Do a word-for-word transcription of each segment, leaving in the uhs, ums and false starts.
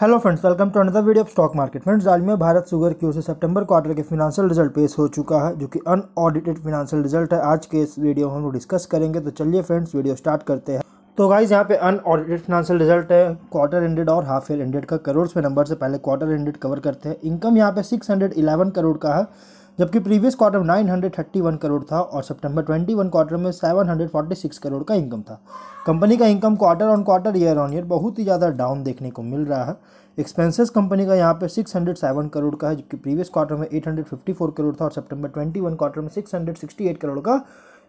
Hello friends, welcome to another video of stock market. Friends, Dalmia Bharat sugar की ओर से सितंबर क्वार्टर के फिनेंशियल रिजल्ट पेश हो चुका है, जो कि अनऑडिटेड फिनेंशियल रिजल्ट है। आज के इस वीडियो में हम डिस्कस करेंगे, तो चलिए फ्रेंड्स वीडियो स्टार्ट करते हैं। तो गाइस, यहाँ पे अनऑडिटेड फिनेंशियल रिजल्ट है, क्वार्टर एंडेड और हाफ ईयर एंडेड का करोड़ में नंबर से पहले क्वार्टर एंडेड कवर करते हैं। इनकम यहाँ पे सिक्स हंड्रेड इलेवन करोड़ का है, जबकि प्रीवियस क्वार्टर में nine hundred thirty one crore था और सितंबर ट्वेंटी वन क्वार्टर में seven hundred forty six crore का इनकम था। कंपनी का income quarter on quarter, year on year बहुत ही ज़्यादा डाउन देखने को मिल रहा है। एक्सपेंसेस कंपनी का यहाँ पे सिक्स हंड्रेड सेवन करोड़ का है, जबकि प्रीवियस क्वार्टर में eight hundred fifty four crore था और सितंबर ट्वेंटी वन क्वार्टर में six hundred sixty eight crore का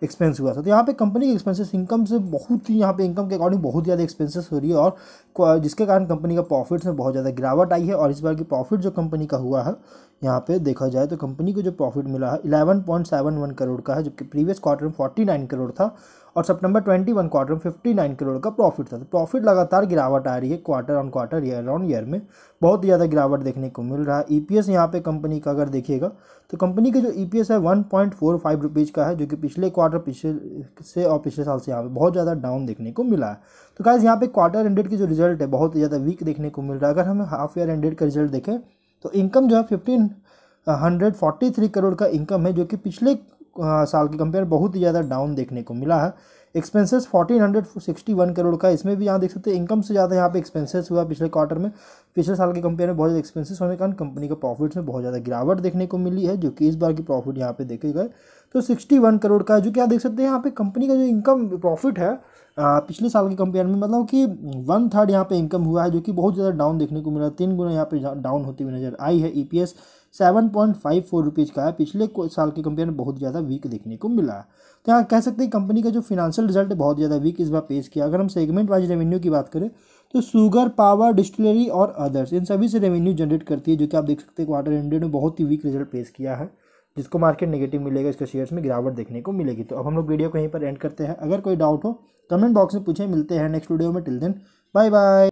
एक्सपेंस हुआ था। तो यहाँ पे कंपनी के एक्सपेंसेस इनकम से बहुत ही, यहाँ पे इनकम के अकॉर्डिंग बहुत ज़्यादा एक्सपेंसेस हो रही है और जिसके कारण कंपनी का प्रॉफिट्स में बहुत ज़्यादा गिरावट आई है। और इस बार की प्रॉफिट जो कंपनी का हुआ है, यहाँ पे देखा जाए तो कंपनी को जो प्रॉफिट मिला है eleven point seven one crore का है, जबकि प्रीवियस क्वार्टर में फोर्टी नाइन करोड़ था और सितंबर ट्वेंटी वन क्वार्टर में फिफ्टी नाइन करोड़ का प्रॉफिट था। तो प्रॉफिट लगातार गिरावट आ रही है, quarter on quarter, year on year में बहुत ही ज़्यादा गिरावट देखने को मिल रहा है। ई पी एस यहाँ पे कंपनी का अगर देखिएगा तो कंपनी का जो ई पी एस है one point four five rupees का है, जो कि पिछले क्वार्टर पिछले से और पिछले साल से यहाँ पे बहुत ज़्यादा डाउन देखने को मिला है। तो गाइस, यहाँ पे क्वार्टर एंडेड की जो रिजल्ट है बहुत ही ज़्यादा वीक देखने को मिल रहा है। अगर हम हाफ ईयर एंडेड का रिजल्ट देखें तो इनकम जो है fifteen hundred forty three crore का इनकम है, जो कि पिछले साल के कंपेयर बहुत ही ज़्यादा डाउन देखने को मिला है। Expenses fourteen hundred sixty one crore का, इसमें भी यहाँ देख सकते हैं इनकम से ज़्यादा यहाँ पे एक्सपेंसेस हुआ। पिछले क्वार्टर में पिछले साल के कंपेयर में बहुत ज़्यादा एक्सपेंसेस होने के कारण कंपनी के प्रॉफिट्स में बहुत ज़्यादा गिरावट देखने को मिली है, जो कि इस बार की प्रॉफिट यहाँ पे देखे गए तो इकसठ करोड़ का, जो कि आप देख सकते हैं यहाँ पे कंपनी का जो इनकम प्रॉफिट है पिछले साल के कंपेयर में, मतलब कि वन थर्ड यहाँ पे इनकम हुआ है, जो कि बहुत ज़्यादा डाउन देखने को मिला। तीन गुना यहाँ पे डाउन होती हुई नजर आई है। EPS seven point five four rupees का है, पिछले साल के कंपेयर में बहुत ज़्यादा वीक देखने को मिला है। तो यहाँ कह सकते हैं कंपनी का जो फिनेंशियल रिजल्ट है बहुत ज़्यादा वीक इस बार पेश किया। अगर हम सेगमेंट वाइज रेवेन्यू की बात करें तो शुगर, पावर, डिस्टिलरी और अदर्स, इन सभी से रेवेन्यू जनरेट करती है, जो कि आप देख सकते हैं क्वार्टर एंडेड में बहुत ही वीक रिजल्ट पेश किया है, जिसको मार्केट नेगेटिव मिलेगा, इसके शेयर्स में गिरावट देखने को मिलेगी। तो अब हम लोग वीडियो को यहीं पर एंड करते हैं। अगर कोई डाउट हो कमेंट बॉक्स में पूछें। मिलते हैं नेक्स्ट वीडियो में, टिल देन बाय बाय।